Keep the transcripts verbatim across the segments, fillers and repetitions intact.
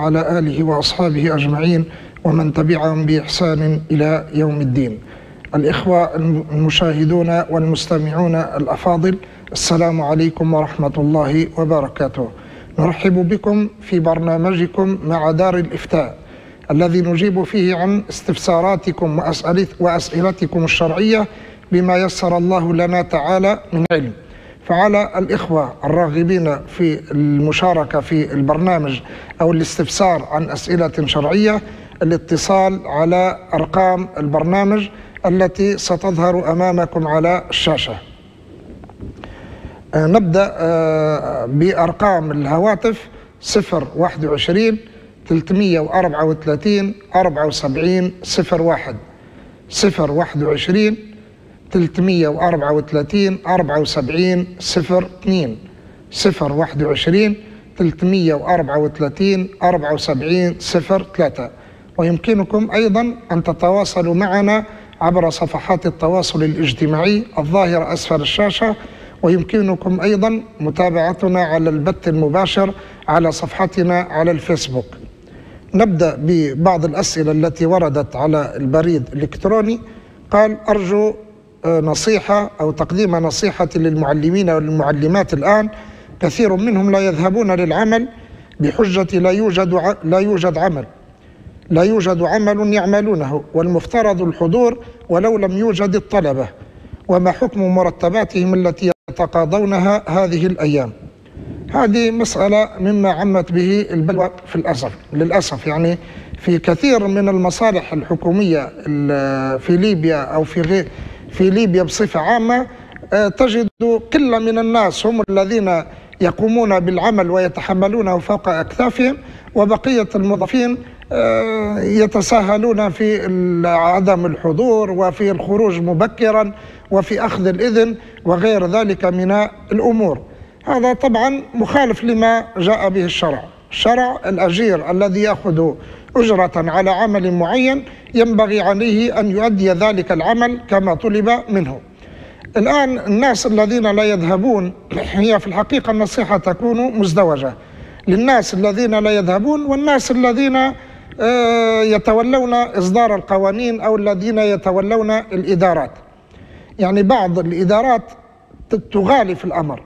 على آله وأصحابه أجمعين ومن تبعهم بإحسان إلى يوم الدين. الإخوة المشاهدون والمستمعون الأفاضل، السلام عليكم ورحمة الله وبركاته. نرحب بكم في برنامجكم مع دار الإفتاء الذي نجيب فيه عن استفساراتكم وأسئلتكم الشرعية بما يسر الله لنا تعالى من علم. فعلى الإخوة الراغبين في المشاركة في البرنامج أو الاستفسار عن أسئلة شرعية الاتصال على أرقام البرنامج التي ستظهر أمامكم على الشاشة. نبدأ بأرقام الهواتف صفر واحد وعشرين ثلاثمئة وأربعة وثلاثين أربعة وسبعين صفر واحد صفر واحد وعشرين ثلاثمئة وأربعة وثلاثين أربعة وسبعين صفر اثنين صفر واحد وعشرين ثلاثمئة وأربعة وثلاثين أربعة وسبعين صفر ثلاثة. ويمكنكم أيضا أن تتواصلوا معنا عبر صفحات التواصل الاجتماعي الظاهرة أسفل الشاشة، ويمكنكم أيضا متابعتنا على البث المباشر على صفحتنا على الفيسبوك. نبدأ ببعض الأسئلة التي وردت على البريد الإلكتروني. قال: أرجو نصيحة أو تقديم نصيحة للمعلمين والمعلمات، الآن كثير منهم لا يذهبون للعمل بحجة لا يوجد لا يوجد عمل لا يوجد عمل يعملونه، والمفترض الحضور ولو لم يوجد الطلبة، وما حكم مرتباتهم التي يتقاضونها هذه الأيام؟ هذه مسألة مما عمت به البلوى في الأسف للأسف، يعني في كثير من المصالح الحكومية في ليبيا أو في غير في ليبيا بصفة عامة تجد قلة من الناس هم الذين يقومون بالعمل ويتحملونه فوق أكتافهم، وبقية الموظفين يتساهلون في عدم الحضور وفي الخروج مبكرا وفي أخذ الإذن وغير ذلك من الأمور. هذا طبعا مخالف لما جاء به الشرع. الشرع الأجير الذي يأخذ أجرة على عمل معين ينبغي عليه أن يؤدي ذلك العمل كما طلب منه. الآن الناس الذين لا يذهبون، هي في الحقيقة النصيحة تكون مزدوجة للناس الذين لا يذهبون والناس الذين يتولون إصدار القوانين أو الذين يتولون الإدارات. يعني بعض الإدارات تغالي في الأمر،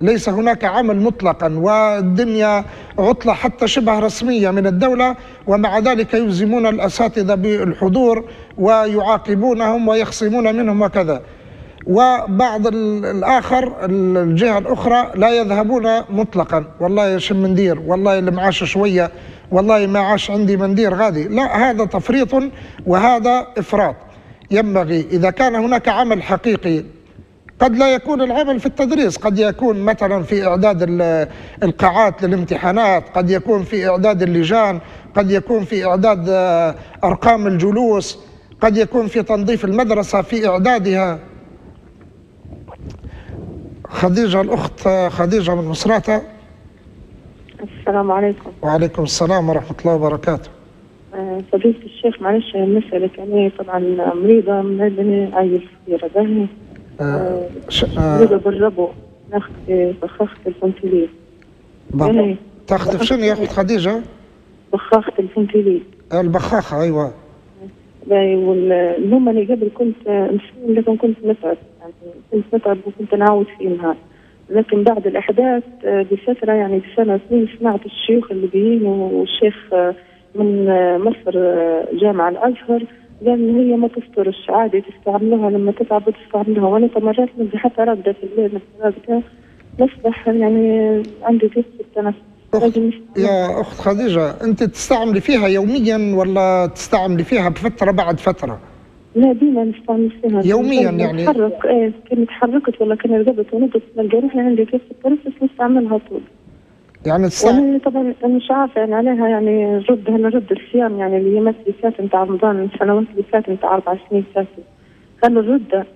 ليس هناك عمل مطلقا والدنيا عطلة حتى شبه رسمية من الدولة، ومع ذلك يلزمون الأساتذة بالحضور ويعاقبونهم ويخصمون منهم وكذا. وبعض الآخر الجهة الأخرى لا يذهبون مطلقا، والله يشم مندير، والله المعاش شوية، والله ما عاش عندي مندير غادي. لا، هذا تفريط وهذا إفراط. ينبغي إذا كان هناك عمل حقيقي، قد لا يكون العمل في التدريس، قد يكون مثلا في إعداد القاعات للامتحانات، قد يكون في إعداد اللجان، قد يكون في إعداد أرقام الجلوس، قد يكون في تنظيف المدرسة في إعدادها. خديجة الأخت خديجة من مصراتة. السلام عليكم. وعليكم السلام ورحمة الله وبركاته. فضيلة الشيخ، معلش نسألك، أنا طبعا مريضة من عندنا عيل صغير باهي آه آه بجربه ناخذ بخاخة الفنتلين. يعني تاخذ شنو يا أخت خديجة؟ بخاخة الفنتلين. البخاخة، أيوة. باهي، والنوم اللي قبل كنت نسيم لكن كنت متعب، يعني كنت متعب وكنت نعاود في النهار، لكن بعد الأحداث بفترة يعني بسنة سنين سمعت الشيوخ الليبيين والشيخ من مصر جامعة الأزهر قال إن هي ما تفطرش، عادي تستعملها لما تتعب تستعملها، وأنا تمرات نبدا حتى رادة في الليل نبدا نصبح يعني عندي ضيق في التنفس. أخت... يا أخت خديجة، أنت تستعملي فيها يوميا ولا تستعملي فيها بفترة بعد فترة؟ لا، ديما نستعمل فيها يوميا. يعني نتحرك، إيه كان تحركت ولا كان رقبت ونضت نلقى روحي عندي ضيق في التنفس نستعملها طول. يعني تستعمل طبعا مش عارفه يعني عليها، يعني رد هنا رد الصيام، يعني اللي هي مثلي فات نتاع رمضان السنوات اللي فاتت نتاع اربع سنين فاتت، هل الرده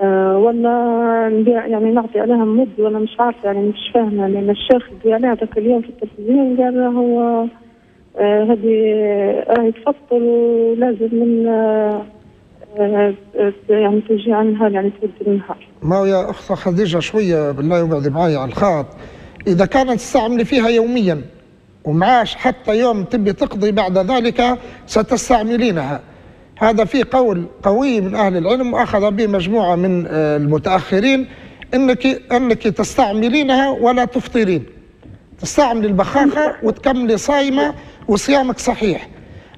آه ولا نبيع يعني نعطي عليها مد ولا مش عارفه، يعني مش فاهمه، لان الشيخ اللي عليها ذاك اليوم في التلفزيون قال هو هذه راهي تفطر ولازم من آه يعني تجي على النهار، يعني تبدي النهار. ما هو يا اخت خديجه شويه بالله يبعد معايا على الخط. إذا كانت تستعملي فيها يوميا ومعاش حتى يوم تبي تقضي بعد ذلك ستستعملينها. هذا في قول قوي من أهل العلم وأخذ به مجموعة من المتأخرين، أنك, أنك تستعملينها ولا تفطرين، تستعمل البخاخة وتكملي صايمة وصيامك صحيح.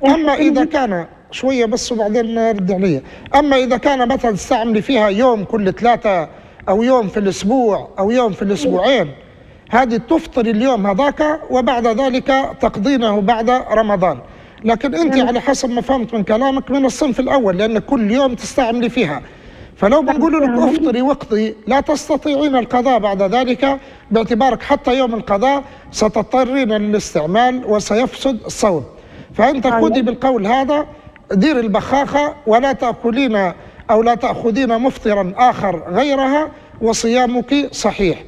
أما إذا كان شوية بس وبعدين رد عليا، أما إذا كان مثلا تستعملي فيها يوم كل ثلاثة أو يوم في الأسبوع أو يوم في الأسبوعين، هذه تفطر اليوم هذاك وبعد ذلك تقضينه بعد رمضان. لكن أنت على حسب ما فهمت من كلامك من الصنف الأول، لأن كل يوم تستعملي فيها، فلو بنقول لك أفطري واقضي لا تستطيعين القضاء بعد ذلك باعتبارك حتى يوم القضاء ستضطرين للاستعمال وسيفسد الصوم. فأنت خذي بالقول هذا، دير البخاخة ولا تأكلين أو لا تأخذين مفطرا آخر غيرها وصيامك صحيح.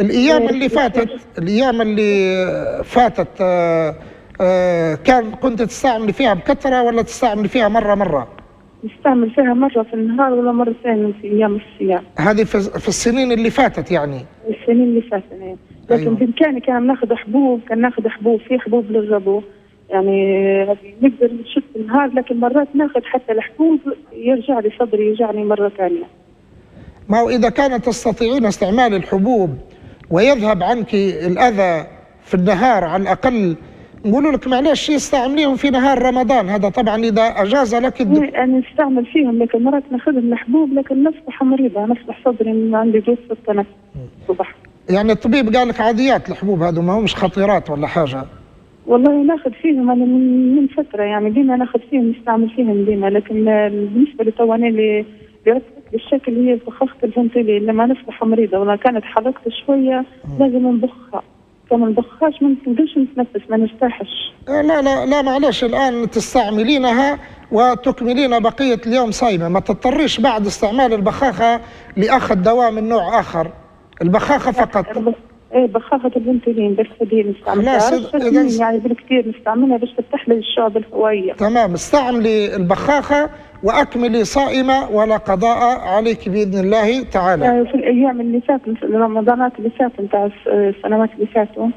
الأيام اللي فاتت الأيام اللي فاتت كان كنت تستعمل فيها بكثرة ولا تستعمل فيها مرة مرة؟ نستعمل فيها مرة في النهار ولا مرة ثانية في أيام الصيام. هذه في السنين اللي فاتت يعني؟ السنين اللي فاتت يعني. لكن أيوه. بإمكاني كان ناخذ حبوب، كان ناخذ حبوب في حبوب للربو يعني نقدر نشد النهار، لكن مرات ناخذ حتى الحبوب يرجع لي صدري يرجعني مرة ثانية. ما هو إذا كانت تستطيعين استعمال الحبوب ويذهب عنك الأذى في النهار على الأقل، نقولوا لك معلش يستعمليهم في نهار رمضان. هذا طبعا إذا أجاز لك الدكتور. أنا يعني نستعمل فيهم لكن مرات ناخذهم الحبوب لكن نصبح مريضة، نصبح صدري من عندي ضيق في التنفس الصبح. يعني الطبيب قال لك عاديات الحبوب هذو ما همش خطيرات ولا حاجة؟ والله ناخذ فيهم أنا من فترة يعني ديما ناخذ فيهم نستعمل فيهم ديما، لكن بالنسبة لتو أنا اللي ركبت بالشكل هي فخاخة الفنتلي لما نصبح مريضة، ولا كانت حركت شوية لازم نبخها، فما نبخهاش ما نقدرش نتنفس ما نرتاحش. لا لا لا معلش، الآن تستعملينها وتكملين بقية اليوم صايمة، ما تضطريش بعد استعمال البخاخة لأخذ دواء من نوع آخر، البخاخة فقط. ايه بخاخة البنتلين بس هذه نستعملها يعني بالكثير نستعملها باش تفتح لي الشعب الهوائية. تمام، استعملي البخاخة واكملي صائمة ولا قضاء عليك باذن الله تعالى. يعني في الايام اللي فاتت رمضانات اللي فاتت نتاع السنوات اللي فاتوا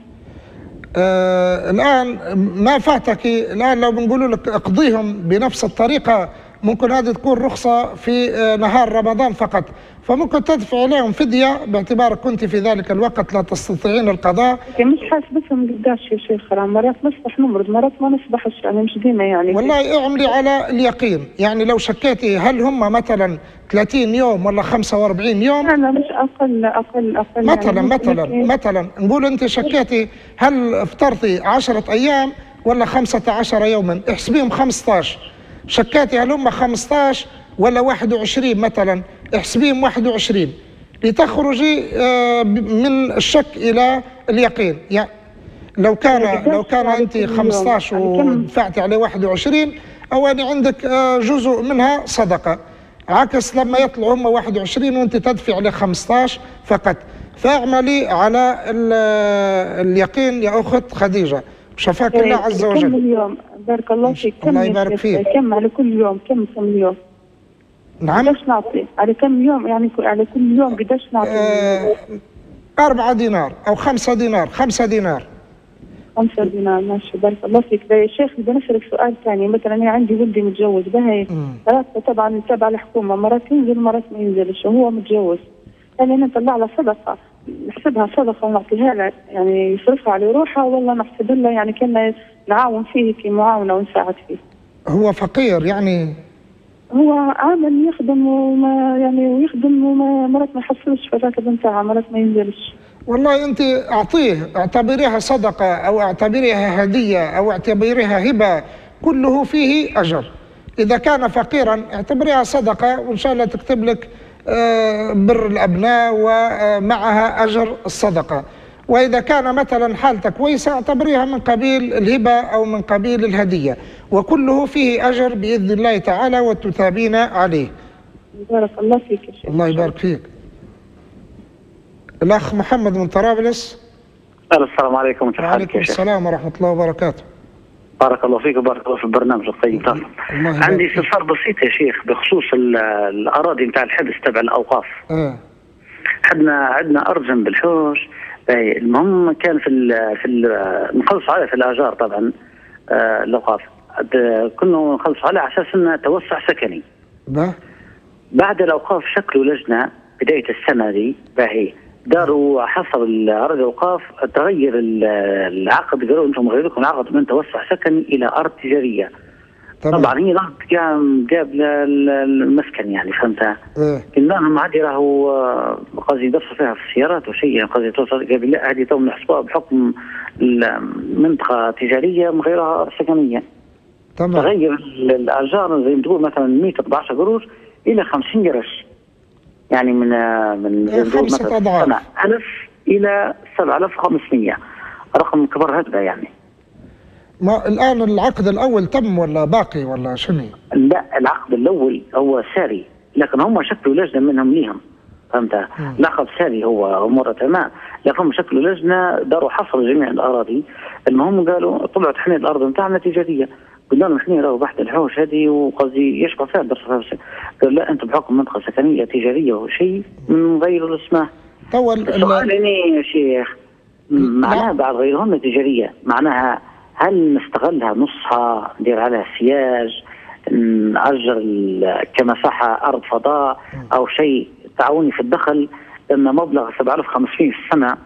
آه الان ما فاتك، الان لو بنقولوا لك اقضيهم بنفس الطريقة ممكن هذه تكون رخصة في نهار رمضان فقط، فممكن تدفع لهم فدية باعتبارك كنت في ذلك الوقت لا تستطيعين القضاء. مش حاسبتهم قداش يا شيخ، مرات نصبح نمرض مرات ما نصبحش، يعني مش ديما يعني. والله اعملي على اليقين، يعني لو شكيتي هل هم مثلا ثلاثين يوم ولا خمسة وأربعين يوم؟ أنا مش أقل أقل أقل مثلا يعني مثلا مثلا, مثلا نقول أنت شكيتي هل افطرتي عشرة أيام ولا خمسة عشر يوما، احسبيهم خمسة عشر. شكاتي هل هم خمسة عشر ولا واحد وعشرين مثلا، احسبيهم واحد وعشرين لتخرجي من الشك الى اليقين. يعني لو كان لو كان انت خمسة عشر ودفعتي عليه واحد وعشرين او أنا عندك جزء منها صدقه، عكس لما يطلعوا هم واحد وعشرين وانت تدفع عليه خمسة عشر فقط. فاعملي على اليقين يا اخت خديجه، شفاك الله عز وجل. كم اليوم بارك الله فيك، كم الله يبارك فيك، كم على كل يوم، كم كم اليوم؟ نعم قداش نعطي على كم يوم، يعني على كل يوم قداش نعطي؟ آه أربعة دينار أو خمسة دينار، خمسة دينار خمسة دينار ماشي بارك الله فيك. يا شيخ بدي نسألك سؤال ثاني، مثلا أنا عندي ولدي متجوز باهي راتبه طبعا تابع الحكومة، مرات ينزل مرات ما ينزلش، وهو متجوز أنا نطلع له صدقة، نحسبها صدقه ونعطيها له يعني يصرفها على روحه، والله نحسب له يعني كنا نعاون فيه كمعاونه ونساعد فيه. هو فقير يعني؟ هو عامل يخدم وما يعني ويخدم وما مرات ما يحصلش في الراتب نتاعه مرات ما ينزلش. والله انت اعطيه، اعتبريها صدقه او اعتبريها هديه او اعتبريها هبه، كله فيه اجر. اذا كان فقيرا اعتبريها صدقه وان شاء الله تكتب لك بر الأبناء ومعها أجر الصدقة. وإذا كان مثلا حالتك كويسة اعتبريها من قبيل الهبة أو من قبيل الهدية، وكله فيه أجر بإذن الله تعالى وتتابين عليه. بارك الله فيك يا شيخ. الله يبارك فيك. الأخ محمد من طرابلس. السلام عليكم ورحمة الله وبركاته. وعليكم السلام ورحمة الله وبركاته. بارك الله فيك وبارك الله في البرنامج الطيب. عندي استفسار بسيط يا شيخ بخصوص الاراضي نتاع الحبس تبع الاوقاف. اه عندنا عندنا ارجم بالحوش اي المهم كان في ال في نخلص عليه في الاجار طبعا آه لقاف كنا نخلص عليه على اساس انه توسع سكني. نعم. بعد الاوقاف شكلوا لجنه بدايه السنه دي باهي داروا حصلوا الارض الاوقاف تغير العقد قالوا انتم غير لكم العقد من توسع سكني الى ارض تجاريه. طبعا, طبعاً هي ضغط جاب المسكن يعني فهمتها؟ ايه كلهم عادي راهو قصدي يدفعوا فيها في السيارات وشيء قصدي توصل قبل لا هذه تو نحسبوها بحكم المنطقه تجاريه من غيرها سكنيه. تمام. تغير الاجار زي ما تقول مثلا مئة وأربعة عشر قروش الى خمسين قرش. يعني من من إيه خمسة أضعاف ألف إلى سبعة آلاف وخمسمئة رقم كبر هذا يعني. ما الآن العقد الأول تم ولا باقي ولا شنو؟ لا العقد الأول هو ساري لكن هم شكلوا لجنة منهم ليهم فهمت؟ لقب ساري هو أموره تمام لكن هم شكلوا لجنة داروا حصروا جميع الأراضي. المهم قالوا طلعت حنا الأرض نتاعنا تجارية قلنا لهم احنا راهو بحث الحوش هذه وقصدي يشبه فيها الدرس. قال لا انتم بحكم منطقه سكنيه تجاريه وشيء من غير الاسماء. توا السؤال هنا يا شيخ معناها بعد غيرهم تجاريه معناها هل نستغلها نصها ندير عليها سياج نأجر كمساحه ارض فضاء او شيء تعاوني في الدخل ان مبلغ سبعة آلاف وخمسمئة في السنه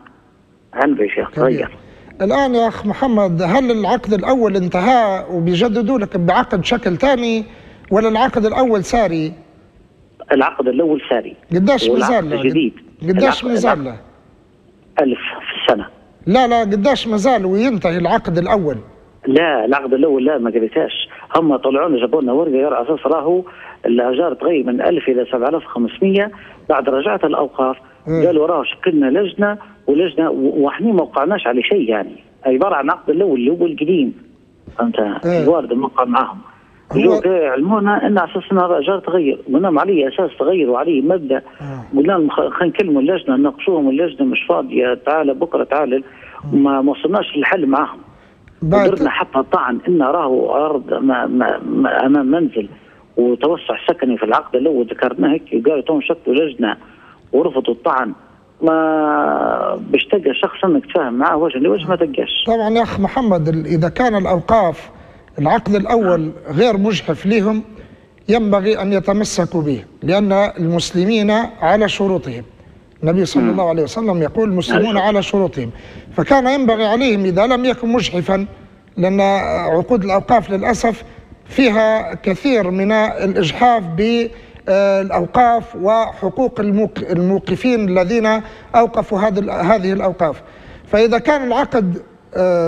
هل يا شيخ تغير؟ الآن يا أخ محمد هل العقد الأول انتهى وبيجددوا لك بعقد شكل ثاني ولا العقد الأول ساري؟ العقد الأول ساري. قداش مازال جديد؟ قداش مازال له؟ ألف في السنة. لا لا قداش مازال وينتهي العقد الأول؟ لا العقد الأول لا ما قريتهاش هم طلعونا جابوا لنا ورقة يرى على أساس راهو الأجار تغير من ألف إلى سبعة آلاف وخمسمئة بعد رجعت الأوقاف قالوا راهو شكلنا لجنة ولجنه واحنا ما وقعناش على شيء يعني عباره عن عقد الاول اللي هو القديم فهمت الوارد موقع معاهم علمونا ان على اساس ان هذا اجار تغير قلنا لهم عليه اساس تغير وعليه مبدا قلنا لهم خلينا نكلموا اللجنه نناقشوهم اللجنه مش فاضيه تعال بكره تعال وما وصلناش للحل معاهم قدرنا حتى طعن ان راهو ارض امام منزل وتوسع سكني في العقد الاول ذكرناه هيك قالوا توم شكلوا لجنه ورفضوا الطعن ما باش تلقى شخص انك تفاهم معاه وجه لوجه ما تلقاش. طبعا يا اخ محمد اذا كان الاوقاف العقد الاول غير مجحف لهم ينبغي ان يتمسكوا به لان المسلمين على شروطهم. النبي صلى الله عليه وسلم يقول المسلمون على شروطهم فكان ينبغي عليهم اذا لم يكن مجحفا لان عقود الاوقاف للاسف فيها كثير من الاجحاف ب الأوقاف وحقوق الموقفين الذين أوقفوا هذه الأوقاف. فإذا كان العقد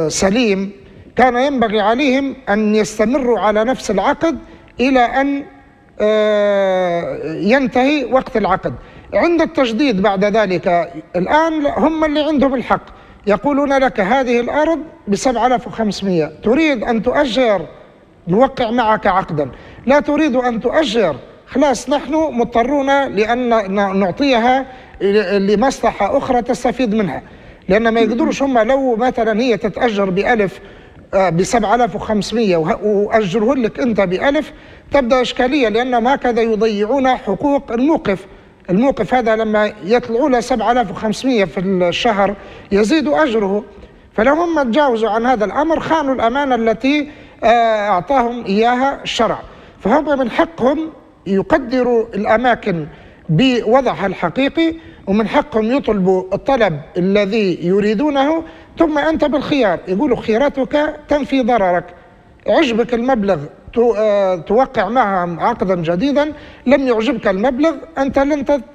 سليم كان ينبغي عليهم أن يستمروا على نفس العقد إلى أن ينتهي وقت العقد. عند التجديد بعد ذلك الآن هم اللي عندهم الحق يقولون لك هذه الأرض بسبعة آلاف وخمسمئة تريد أن تؤجر نوقع معك عقدا لا تريد أن تؤجر خلاص نحن مضطرون لأن نعطيها لمصلحة أخرى تستفيد منها لأن ما يقدروش هم لو مثلا هي تتأجر بألف بسبعة آلاف وخمسمئة وأجره لك أنت بألف تبدأ إشكالية لأن هكذا يضيعون حقوق الموقف. الموقف هذا لما يطلعوا له سبعة آلاف وخمسمئة في الشهر يزيد أجره فلهم تجاوزوا عن هذا الأمر خانوا الأمانة التي أعطاهم إياها الشرع فهم من حقهم يقدروا الأماكن بوضعها الحقيقي ومن حقهم يطلبوا الطلب الذي يريدونه ثم أنت بالخيار يقولوا خياراتك تنفي ضررك عجبك المبلغ توقع معهم عقدا جديدا لم يعجبك المبلغ أنت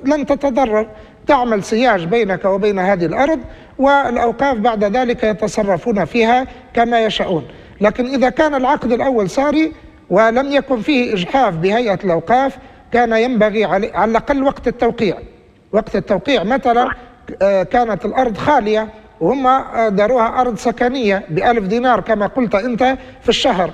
لن تتضرر تعمل سياج بينك وبين هذه الأرض والأوقاف بعد ذلك يتصرفون فيها كما يشاءون. لكن إذا كان العقد الأول ساري ولم يكن فيه إجحاف بهيئة الأوقاف كان ينبغي على الأقل وقت التوقيع وقت التوقيع مثلا كانت الأرض خالية وهم داروها أرض سكنية بألف دينار كما قلت أنت في الشهر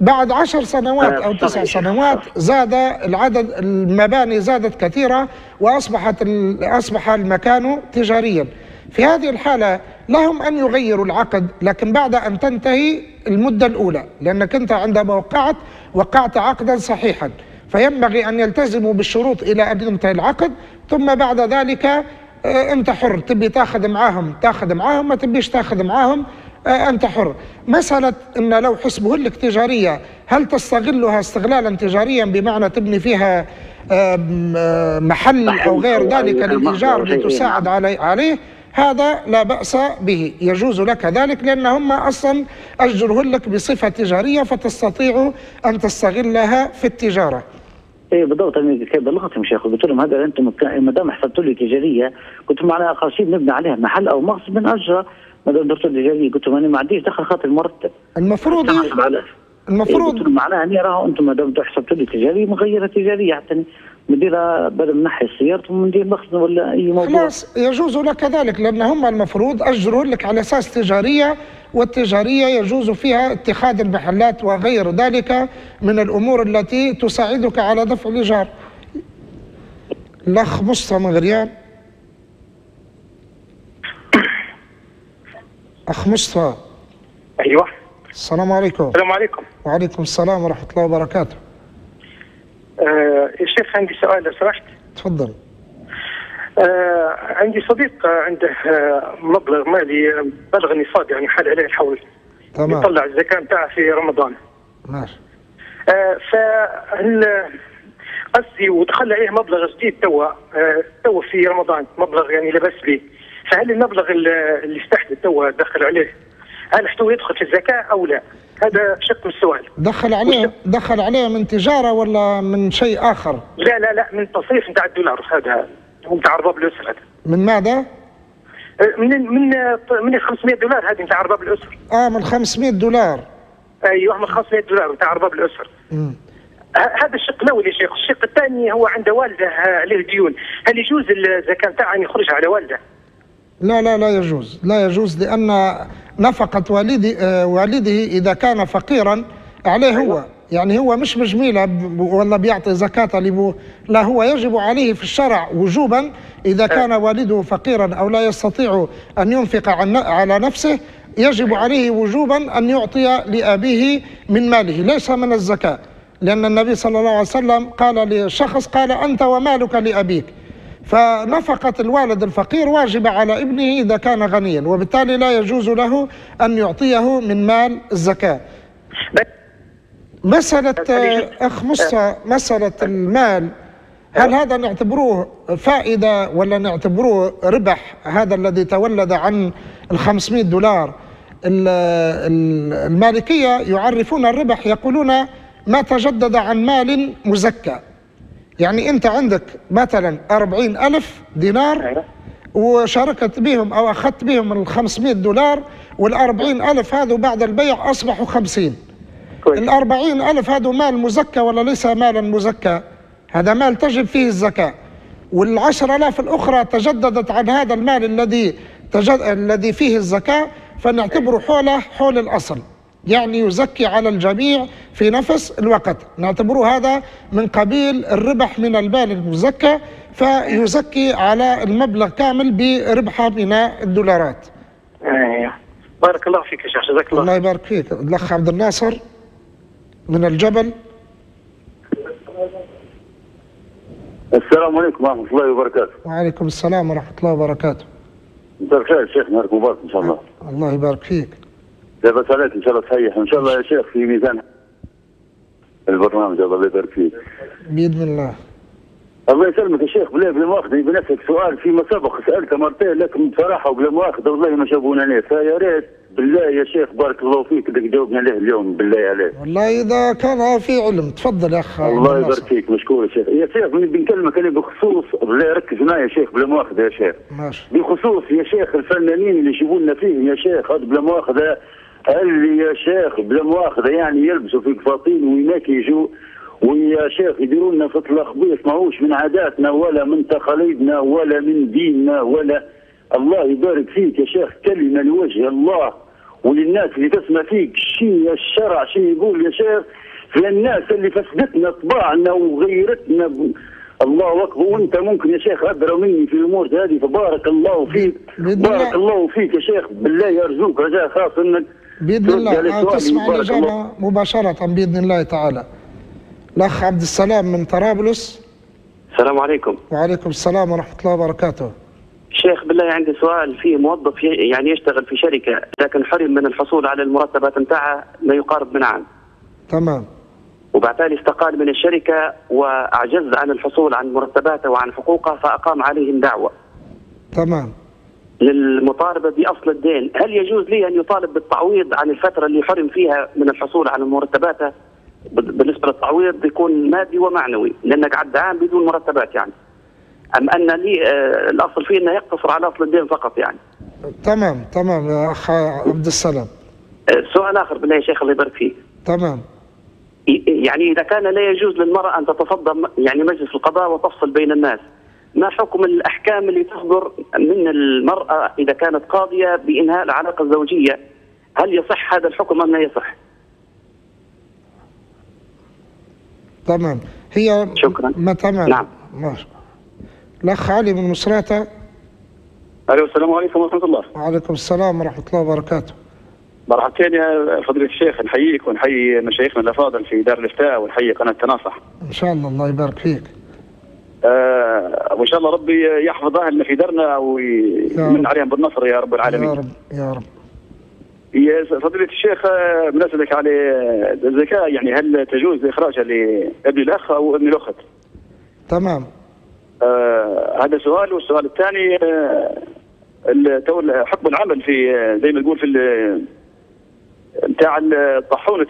بعد عشر سنوات أو تسع سنوات زاد العدد المباني زادت كثيرة وأصبحت أصبح المكان تجاريا في هذه الحالة لهم أن يغيروا العقد لكن بعد أن تنتهي المدة الأولى لأنك أنت عندما وقعت وقعت عقدا صحيحا فينبغي أن يلتزموا بالشروط إلى أن ينتهي العقد ثم بعد ذلك انت حر، تبي تاخذ معاهم تاخذ معاهم، ما تبيش تاخذ معاهم انت حر. مساله ان لو حسبهلك تجاريه هل تستغلها استغلالا تجاريا بمعنى تبني فيها محل او غير ذلك للايجار لتساعد عليه، هذا لا بأس به، يجوز لك ذلك لأن هم أصلا أجره لك بصفة تجارية فتستطيع أن تستغلها في التجارة. ايه بالضبط. انا كيف بلغتهم شيخ قلت لهم هذا انتم ما دام حسبتوا لي تجاريه قلت لهم معناها خاشين نبني عليها محل او مقصد من اجره، ما دام درتوا تجاريه قلت لهم انا ما عنديش دخل خاطر المرتب المفروض المفروض إيه معناها اني راهو انتم ما دام حسبتوا لي تجاريه مغيره تجاريه حتى مديرها بدل من نحي سيارته وندير مخزن ولا اي موضوع. خلاص يجوز لك ذلك لان هم المفروض اجروا لك على اساس تجاريه، والتجاريه يجوز فيها اتخاذ المحلات وغير ذلك من الامور التي تساعدك على دفع الايجار. الاخ مصطفى من غريان. اخ مصطفى. ايوه. السلام عليكم. السلام عليكم. وعليكم السلام ورحمه الله وبركاته. آه الشيخ عندي سؤال لو سمحت. تفضل. آه عندي صديق عنده آه مبلغ مالي بلغ النصاب، يعني حال عليه الحول. تمام. يطلع الزكاة بتاعه في رمضان. ماشي. آه فهل قصدي ودخل عليه مبلغ جديد توا آه توا في رمضان، مبلغ يعني لا بأس به، فهل المبلغ اللي استحدث توا دخل عليه هل هو يدخل في الزكاة أو لا؟ هذا شق من السؤال. دخل عليه دخل عليه من تجاره ولا من شيء اخر؟ لا لا لا من تصريف نتاع الدولار، هذا نتاع ارباب الاسر. هذا من ماذا؟ من من من خمسمئة دولار، هذه نتاع ارباب الاسر. اه من خمسمئة دولار. ايوه من خمسمئة دولار نتاع ارباب الاسر. امم هذا الشق الاول يا شيخ. الشق الثاني هو عنده والده عليه ديون، هل يجوز الزكاه نتاعها ان يخرج على والده؟ لا لا لا يجوز، لا يجوز لأن نفقة والده والده إذا كان فقيرا عليه هو، يعني هو مش مجميلة ولا بيعطي زكاة لابوه، لا هو يجب عليه في الشرع وجوبا إذا كان والده فقيرا أو لا يستطيع أن ينفق على نفسه يجب عليه وجوبا أن يعطي لأبيه من ماله، ليس من الزكاة، لأن النبي صلى الله عليه وسلم قال لشخص قال أنت ومالك لأبيك، فنفقة الوالد الفقير واجبة على ابنه إذا كان غنيا، وبالتالي لا يجوز له أن يعطيه من مال الزكاة. مسألة أخ مصطفى، مسألة المال هل هذا نعتبروه فائدة ولا نعتبروه ربح؟ هذا الذي تولد عن الخمسمائة دولار. المالكية يعرفون الربح يقولون ما تجدد عن مال مزكى، يعني أنت عندك مثلا أربعين ألف دينار وشاركت بهم أو أخذت بهم من الخمسمائة دولار، والأربعين ألف هذا بعد البيع أصبحوا خمسين. الأربعين ألف هذا مال مزكى ولا ليس مالا مزكى؟ هذا مال تجب فيه الزكاة. والعشر آلاف الأخرى تجددت عن هذا المال الذي تجد... الذي فيه الزكاة، فنعتبره حوله حول الأصل، يعني يزكي على الجميع في نفس الوقت، نعتبره هذا من قبيل الربح من المال المزكى، فيزكي على المبلغ كامل بربحه من الدولارات. ايوه بارك الله فيك يا شيخ، جزاك الله. الله يبارك فيك. الاخ عبد الناصر من الجبل. السلام عليكم ورحمه الله وبركاته. وعليكم السلام ورحمه الله وبركاته. مساء الخير يا شيخ، نهارك مبارك ان شاء الله. الله يبارك فيك. لاباس عليك ان شاء الله صحيح، ان شاء الله يا شيخ في ميزان البرنامج الله يبارك فيك. باذن الله. الله يسلمك يا شيخ، بالله بلا مؤاخذه بنفسك سؤال فيما سبق سالته مرتين لكن بصراحه وبلا مؤاخذه والله ما جاوبونا عليه، فيا ريت بالله يا شيخ بارك الله فيك بدك تجاوبنا عليه اليوم بالله عليك. والله اذا كان في علم. تفضل يا اخ. الله يبارك فيك مشكور يا شيخ. يا شيخ بنكلمك انا بخصوص بالله ركز معي يا شيخ بلا مؤاخذه يا شيخ. ماشي. بخصوص يا شيخ الفنانين اللي يجيبوا لنا فيهم يا شيخ هذا بلا مؤاخذه قال لي يا شيخ بلا مؤاخذه يعني يلبسوا في الفاطين وهناك يجوا ويا شيخ يديروا لنا في التلخبيط ماهوش من عاداتنا ولا من تقاليدنا ولا من ديننا ولا. الله يبارك فيك يا شيخ كلمه لوجه الله وللناس اللي تسمع فيك شي الشرع شي يقول يا شيخ للناس اللي فسدتنا طباعنا وغيرتنا ب... الله اكبر. وانت ممكن يا شيخ ادرى مني في الامور هذه فبارك الله فيك بارك الله فيك يا شيخ بالله يرجوك رجاء خاص انك باذن الله تسمع الاجابه مباشره باذن الله تعالى. الاخ عبد السلام من طرابلس. السلام عليكم. وعليكم السلام ورحمه الله وبركاته. شيخ بالله عندي سؤال. فيه موظف يعني يشتغل في شركة لكن حرم من الحصول على المرتبات نتاعها ما يقارب من عام. تمام. وبالتالي استقال من الشركة وأعجز عن الحصول عن مرتباته وعن حقوقه فأقام عليهم دعوة. تمام. للمطالبة بأصل الدين، هل يجوز لي أن يطالب بالتعويض عن الفترة اللي حرم فيها من الحصول على مرتباته؟ بالنسبة للتعويض يكون مادي ومعنوي لأنك قعدت عام بدون مرتبات يعني. أم أن لي آه الأصل فيه أنه يقتصر على أصل الدين فقط يعني. تمام تمام يا أخ عبد السلام. سؤال آخر بالله يا شيخ الله يبارك فيك. تمام. يعني إذا كان لا يجوز للمرأة أن تتصدى يعني مجلس القضاء وتفصل بين الناس، ما حكم الأحكام اللي تصدر من المرأة إذا كانت قاضية بإنهاء العلاقة الزوجية؟ هل يصح هذا الحكم أم لا يصح؟ تمام. هي شكرا. ما تمام. نعم. ماشي. الأخ علي من مصراتة. ألو السلام عليكم ورحمة الله. وعليكم السلام ورحمة الله وبركاته. مرحبتين يا فضيلة الشيخ، نحييك ونحيي مشايخنا الأفاضل في دار الإفتاء ونحيي قناة التناصح. إن شاء الله الله يبارك فيك. آه وإن شاء الله ربي يحفظ أهلنا في دارنا ويمن عليهم بالنصر يا رب العالمين. يا رب يا رب. يا فضيلة الشيخ بنسألك على الزكاة، يعني هل تجوز إخراجها لابن الأخ أو ابن الأخت؟ تمام. آه هذا سؤال. والسؤال الثاني آه حكم العمل في زي ما نقول في نتاع طاحونة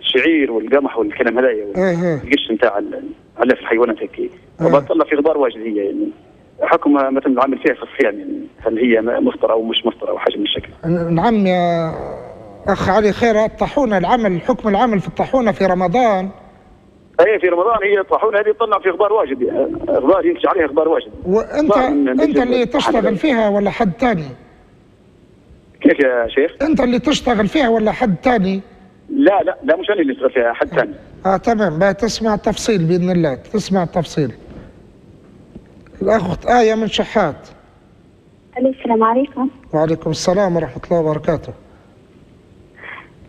الشعير والقمح والكلام هذايا والقش نتاع علف الحيوانات هيك، وبطلع في غبار واجد هي يعني حكم مثلا العمل فيها في الصيام، يعني هل هي مفطرة أو مش مفطرة أو حاجة من الشكل؟ نعم يا أخ علي خير. الطاحونة العمل حكم العمل في الطاحونة في رمضان. هي في رمضان هي الطاحونه هذه تطلع في اخبار واجد، اخبار ينتج عليها اخبار واجد. وانت انت اللي تشتغل فيها ولا حد ثاني؟ كيف يا شيخ؟ انت اللي تشتغل فيها ولا حد ثاني؟ لا لا لا مش انا اللي اشتغل فيها، حد ثاني. اه تمام. بقى تسمع التفصيل باذن الله، تسمع التفصيل. الاخت ايه من شحات. السلام عليكم. وعليكم السلام ورحمه الله وبركاته.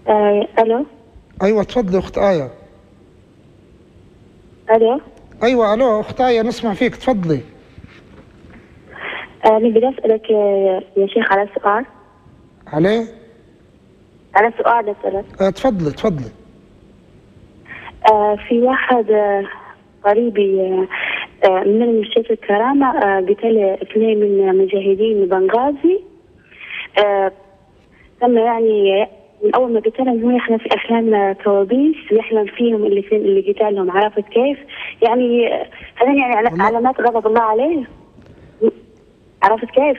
آه، الو. ايوه تفضلي اخت ايه. الو. ايوه الو اخت ايه نسمع فيك تفضلي. انا بدي اسالك يا شيخ على سؤال. عليه؟ على سؤال اسالك. اه تفضلي تفضلي. آه في واحد آه قريبي آه من مستشفى الكرامه آه قتل اثنين من مجاهدين بنغازي. آه تم يعني من أول ما قتلهم هو يحلم في أحلام كوابيس ويحلم فيهم الاثنين اللي قتلهم، عرفت كيف؟ يعني هذا يعني علامات غضب الله عليه، عرفت كيف؟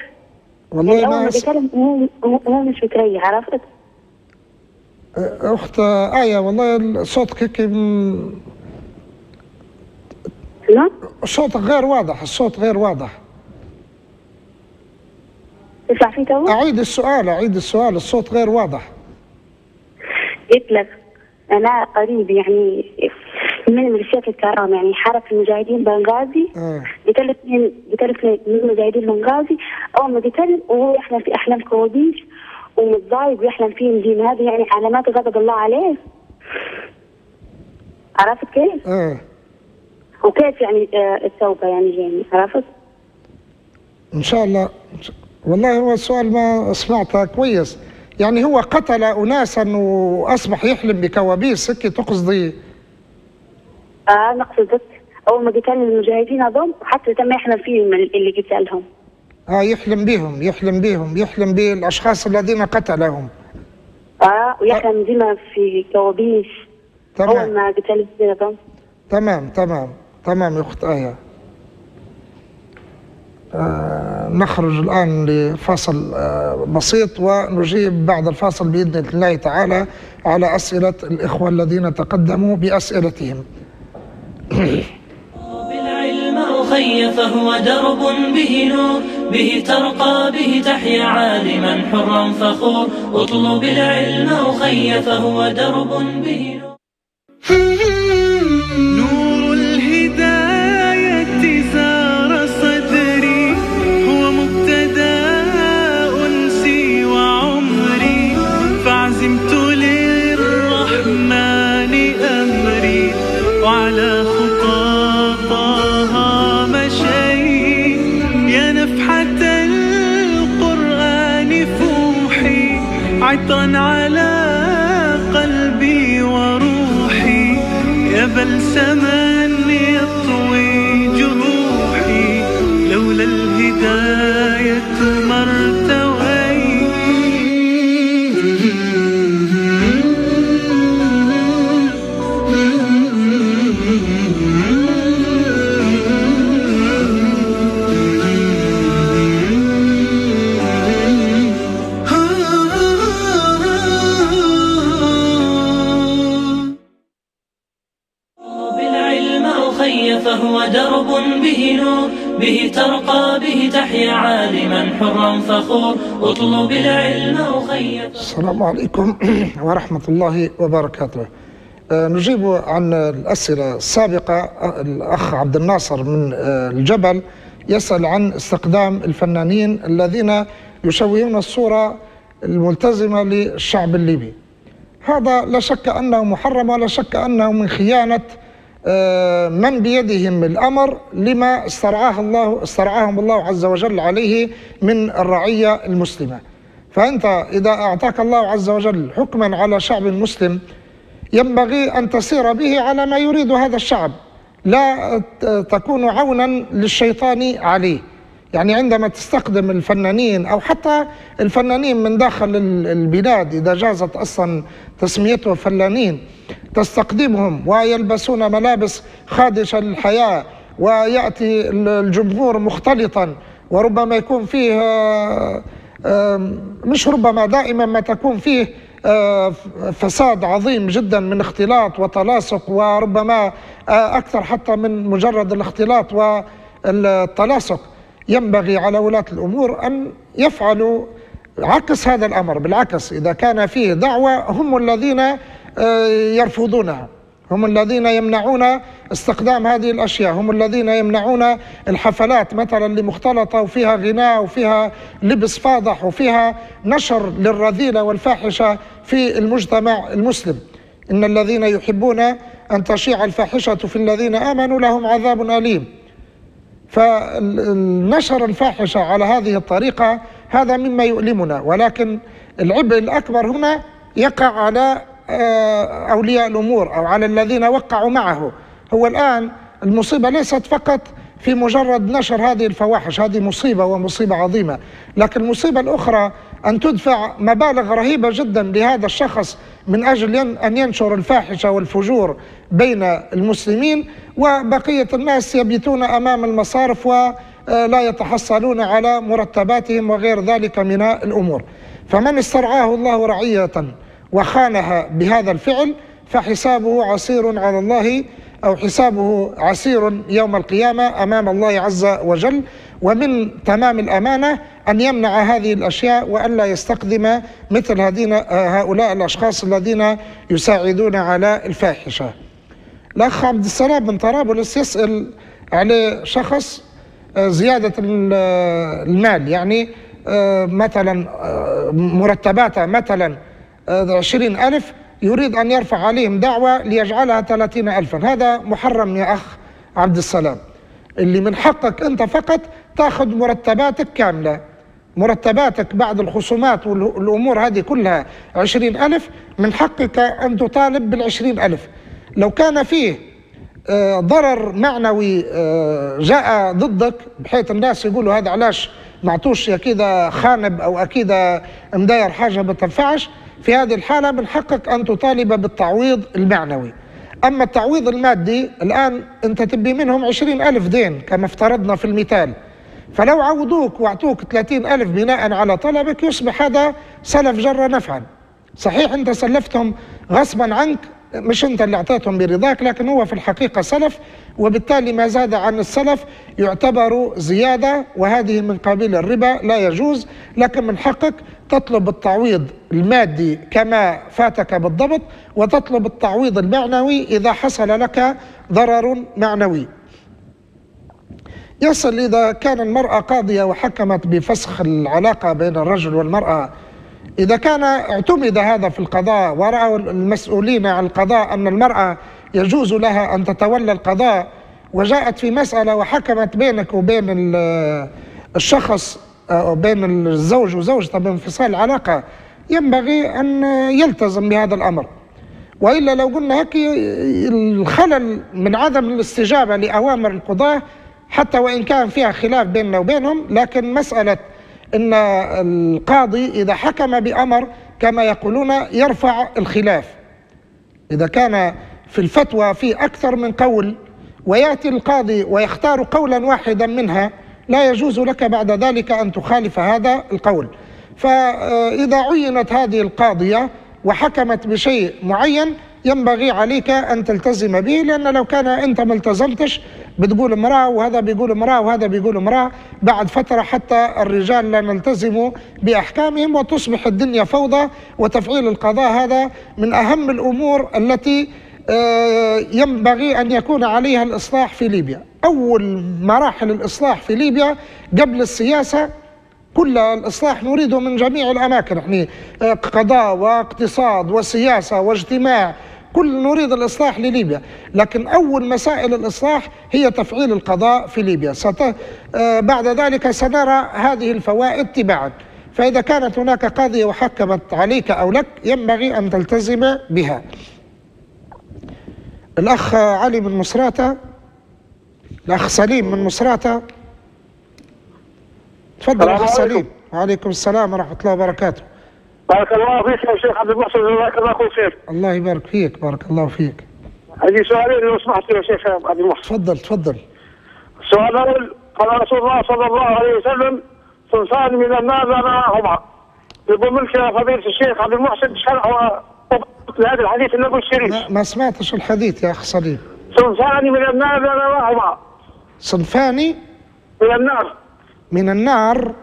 والله يعني أول ما قتلهم هو هو مش متريح، عرفت؟ أخت آية والله صوتك هيك م... لا؟ صوتك غير واضح، الصوت غير واضح. تسمع فيه تو؟ أعيد السؤال، أعيد السؤال، الصوت غير واضح. قلت لك انا قريب يعني من ميليشيا الكرامه يعني حارب المجاهدين بنغازي، قتل اثنين قتل من مجاهدين بنغازي، اول ما قتل وهو يحلم في احلام كوابيس ومتضايق ويحلم فيهم دين، هذه يعني علامات غضب الله عليه، عرفت كيف؟ اه وكيف يعني التوبه يعني يعني عرفت؟ ان شاء الله. والله هو السؤال ما سمعته كويس، يعني هو قتل أناسا وأصبح يحلم بكوابيس هيك تقصدي؟ آه نقصدك أول ما قتل المجاهدين هذول وحتى تم يحلم فيهم اللي قتلهم. آه يحلم بهم يحلم بهم يحلم بالأشخاص الذين قتلهم. آه ويحلم آه. ديما في كوابيس. تمام. أول ما قتل هذول. تمام تمام تمام يا أخت آية. آه نخرج الآن لفاصل آه بسيط ونجيب بعد الفاصل بإذن الله تعالى على أسئلة الإخوة الذين تقدموا بأسئلتهم. بالعلم أخي فهو درب به نور، به ترقى به تحيا عالما حرا فخور، اطلب العلم أخي فهو درب به نور. وعلى خطاها مشي زمان يطوي جروحي، لولا الهداية ما فهو درب به نور، به ترقى، به تحيا، عالما حرا فخور، اطلب العلم أخي. السلام عليكم ورحمة الله وبركاته. نجيب عن الأسئلة السابقة. الأخ عبد الناصر من الجبل يسأل عن استقدام الفنانين الذين يشوهون الصورة الملتزمة للشعب الليبي. هذا لا شك أنه محرم، ولا شك أنه من خيانة من بيدهم الأمر لما استرعاه الله استرعاهم الله عز وجل عليه من الرعية المسلمة. فأنت إذا أعطاك الله عز وجل حكما على شعب مسلم ينبغي أن تسير به على ما يريد هذا الشعب، لا تكون عونا للشيطان عليه. يعني عندما تستخدم الفنانين أو حتى الفنانين من داخل البلاد، إذا جازت أصلا تسميتهم فنانين، تستقدمهم ويلبسون ملابس خادشة للحياة، ويأتي الجمهور مختلطا، وربما يكون فيه مش ربما دائما ما تكون فيه فساد عظيم جدا من اختلاط وتلاصق، وربما أكثر حتى من مجرد الاختلاط والتلاصق. ينبغي على ولاة الأمور أن يفعلوا عكس هذا الأمر. بالعكس، إذا كان فيه دعوة هم الذين يرفضونها، هم الذين يمنعون استخدام هذه الأشياء، هم الذين يمنعون الحفلات مثلا اللي مختلطة وفيها غناء وفيها لبس فاضح وفيها نشر للرذيلة والفاحشة في المجتمع المسلم. إن الذين يحبون أن تشيع الفاحشة في الذين آمنوا لهم عذاب أليم. فنشر الفاحشة على هذه الطريقة هذا مما يؤلمنا، ولكن العبء الأكبر هنا يقع على أولياء الأمور أو على الذين وقعوا معه. هو الآن المصيبة ليست فقط في مجرد نشر هذه الفواحش، هذه مصيبة ومصيبة عظيمة، لكن المصيبة الأخرى أن تدفع مبالغ رهيبة جدا لهذا الشخص من أجل أن ينشر الفاحشة والفجور بين المسلمين، وبقية الناس يبيتون أمام المصارف ولا يتحصلون على مرتباتهم وغير ذلك من الأمور. فمن استرعاه الله رعية وخانها بهذا الفعل فحسابه عسير على الله، أو حسابه عسير يوم القيامة أمام الله عز وجل. ومن تمام الأمانة أن يمنع هذه الأشياء، وأن لا يستخدم مثل هؤلاء الأشخاص الذين يساعدون على الفاحشة. الأخ عبد السلام بن طرابلس يسأل على شخص زيادة المال، يعني مثلا مرتباته مثلا عشرين ألف يريد أن يرفع عليهم دعوة ليجعلها ثلاثين ألفا. هذا محرم يا أخ عبد السلام. اللي من حقك أنت فقط تأخذ مرتباتك كاملة، مرتباتك بعد الخصومات والأمور هذه كلها عشرين ألف، من حقك أن تطالب بالعشرين ألف. لو كان فيه ضرر معنوي جاء ضدك، بحيث الناس يقولوا هذا علاش معطوش أكيد خانب أو أكيد مداير حاجة ما تنفعش، في هذه الحالة من حقك أن تطالب بالتعويض المعنوي. أما التعويض المادي، الآن أنت تبي منهم عشرين ألف دين كما افترضنا في المثال، فلو عودوك واعطوك ثلاثين ألف بناء على طلبك يصبح هذا سلف جر نفعا. صحيح أنت سلفتهم غصبا عنك، مش أنت اللي اعطيتهم برضاك، لكن هو في الحقيقة سلف، وبالتالي ما زاد عن السلف يعتبر زيادة، وهذه من قبيل الربا لا يجوز. لكن من حقك تطلب التعويض المادي كما فاتك بالضبط، وتطلب التعويض المعنوي إذا حصل لك ضرر معنوي. يصل إذا كان المرأة قاضية وحكمت بفسخ العلاقة بين الرجل والمرأة، إذا كان اعتمد هذا في القضاء ورأى المسؤولين عن القضاء أن المرأة يجوز لها أن تتولى القضاء، وجاءت في مسألة وحكمت بينك وبين الشخص أو بين الزوج وزوجته بانفصال العلاقة، ينبغي أن يلتزم بهذا الأمر. وإلا لو قلنا هيك الخلل من عدم الاستجابة لأوامر القضاة حتى وإن كان فيها خلاف بيننا وبينهم، لكن مسألة أن القاضي إذا حكم بأمر كما يقولون يرفع الخلاف، إذا كان في الفتوى في أكثر من قول ويأتي القاضي ويختار قولا واحدا منها لا يجوز لك بعد ذلك أن تخالف هذا القول. فإذا عينت هذه القاضية وحكمت بشيء معين ينبغي عليك أن تلتزم به، لأن لو كان أنت ما التزمتش بتقول امرأة وهذا بيقول امرأة وهذا بيقول امرأة، بعد فترة حتى الرجال لا نلتزموا بأحكامهم وتصبح الدنيا فوضى. وتفعيل القضاء هذا من أهم الأمور التي ينبغي أن يكون عليها الإصلاح في ليبيا. أول مراحل الإصلاح في ليبيا قبل السياسة، كل الإصلاح نريده من جميع الأماكن، يعني قضاء واقتصاد وسياسة واجتماع، كل نريد الإصلاح لليبيا، لكن أول مسائل الإصلاح هي تفعيل القضاء في ليبيا. ست... بعد ذلك سنرى هذه الفوائد تباعا. فإذا كانت هناك قاضية وحكمت عليك أو لك ينبغي أن تلتزم بها. الأخ علي من مصراتة، الأخ سليم من مصراتة، تفضل أخ سليم. وعليكم السلام ورحمة الله وبركاته. بارك الله فيك يا شيخ عبد المحسن، جزاك الله كل خير. الله يبارك فيك، بارك الله فيك. عندي سؤالين لو سمحت يا شيخ عبد المحسن. تفضل تفضل. السؤال الأول، قال رسول الله صلى الله عليه وسلم: صنفان من النار لا نراهما. يقول منك يا فضيلة الشيخ عبد المحسن شرح لهذا الحديث النبوي الشريف. ما, ما سمعتش الحديث يا أخ سليم. صنفان من النار لا نراهما. صنفان من النار من النار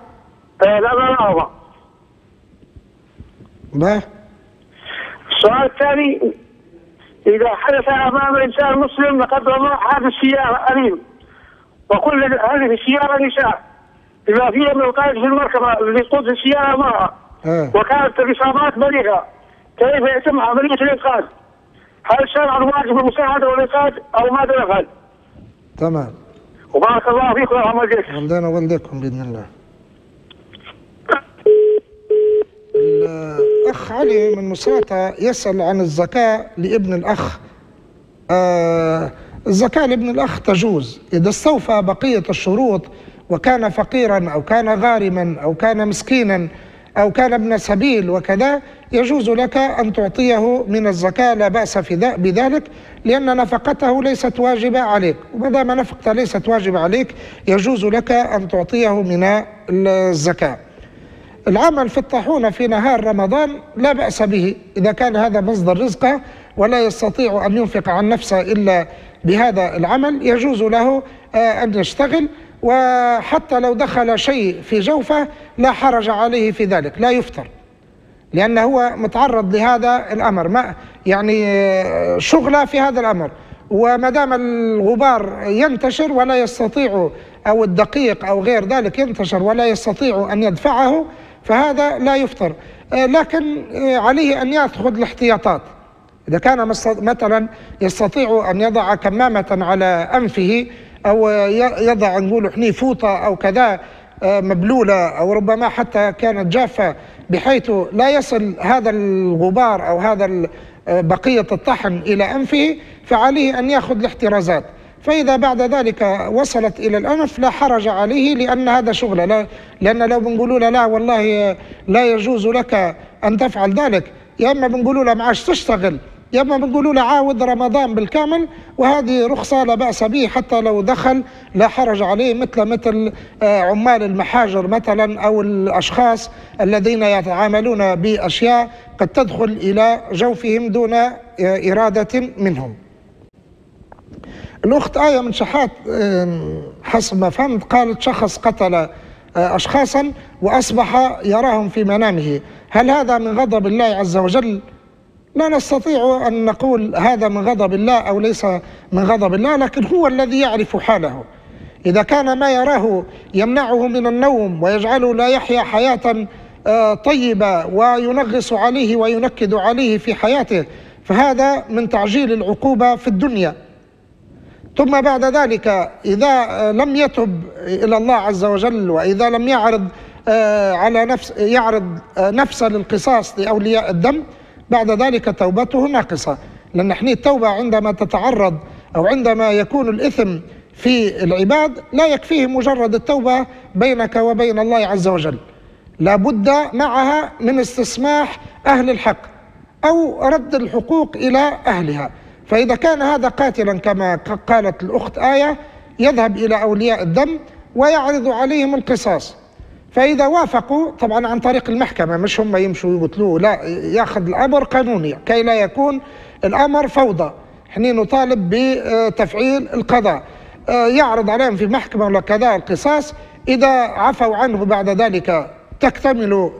لا نراهما. ما؟ السؤال الثاني، إذا حدث أمام إنسان مسلم لا قدر الله حادث سيارة أليم وكل هذه السيارة نساء بما فيها من القائد في المركبة اللي قود السيارة معها آه. وكانت الإصابات بليغة، كيف يتم عملية الإنقاذ؟ هل شرع الواجب المساعدة والإنقاذ أو ماذا نفعل؟ تمام، وبارك الله فيكم ورحمة الله وبركاته. رمضان والديكم بإذن الله. الأخ علي من مصراتة يسأل عن الزكاة لابن الأخ. آه الزكاة لابن الأخ تجوز إذا استوفى بقية الشروط وكان فقيرا أو كان غارما أو كان مسكينا أو كان ابن سبيل وكذا، يجوز لك أن تعطيه من الزكاة، لا بأس بذلك، لأن نفقته ليست واجبة عليك، وما دام نفقته ليست واجبة عليك يجوز لك أن تعطيه من الزكاة. العمل في الطاحونة في نهار رمضان لا بأس به إذا كان هذا مصدر رزقه ولا يستطيع أن ينفق عن نفسه إلا بهذا العمل، يجوز له أن يشتغل، وحتى لو دخل شيء في جوفه لا حرج عليه في ذلك، لا يفطر، لأنه هو متعرض لهذا الأمر، ما يعني شغله في هذا الأمر، وما دام الغبار ينتشر ولا يستطيع، أو الدقيق أو غير ذلك ينتشر ولا يستطيع أن يدفعه، فهذا لا يفطر، لكن عليه أن يأخذ الاحتياطات. إذا كان مثلا يستطيع أن يضع كمامة على أنفه أو يضع نقول احنا فوطة أو كذا مبلولة أو ربما حتى كانت جافة بحيث لا يصل هذا الغبار أو هذا بقية الطحن إلى أنفه، فعليه أن يأخذ الاحترازات. فإذا بعد ذلك وصلت إلى الأنف لا حرج عليه، لأن هذا شغله، لا لأن لو بنقولوا له لا والله لا يجوز لك أن تفعل ذلك، يا إما بنقولوا له معاش تشتغل، يا إما بنقولوا له عاود رمضان بالكامل، وهذه رخصة لا بأس به حتى لو دخل لا حرج عليه، مثل مثل عمال المحاجر مثلا أو الأشخاص الذين يتعاملون بأشياء قد تدخل إلى جوفهم دون إرادة منهم. الأخت آية من شحات حسب ما فهمت قالت شخص قتل أشخاصا وأصبح يراهم في منامه، هل هذا من غضب الله عز وجل؟ لا نستطيع أن نقول هذا من غضب الله أو ليس من غضب الله، لكن هو الذي يعرف حاله. إذا كان ما يراه يمنعه من النوم ويجعله لا يحيا حياة طيبة وينغص عليه وينكد عليه في حياته، فهذا من تعجيل العقوبة في الدنيا. ثم بعد ذلك إذا لم يتب إلى الله عز وجل، وإذا لم يعرض على نفس يعرض نفسه للقصاص لأولياء الدم، بعد ذلك توبته ناقصة. لأن حين التوبة عندما تتعرض أو عندما يكون الإثم في العباد لا يكفيه مجرد التوبة بينك وبين الله عز وجل، لابد معها من استسماح أهل الحق أو رد الحقوق إلى أهلها. فإذا كان هذا قاتلا كما قالت الأخت آية يذهب إلى أولياء الدم ويعرض عليهم القصاص، فإذا وافقوا طبعا عن طريق المحكمة، مش هم يمشوا يقتلوه، لا، يأخذ الأمر قانوني كي لا يكون الأمر فوضى. حنين نطالب بتفعيل القضاء، يعرض عليهم في محكمة ولا كذا القصاص، إذا عفوا عنه بعد ذلك تكتمل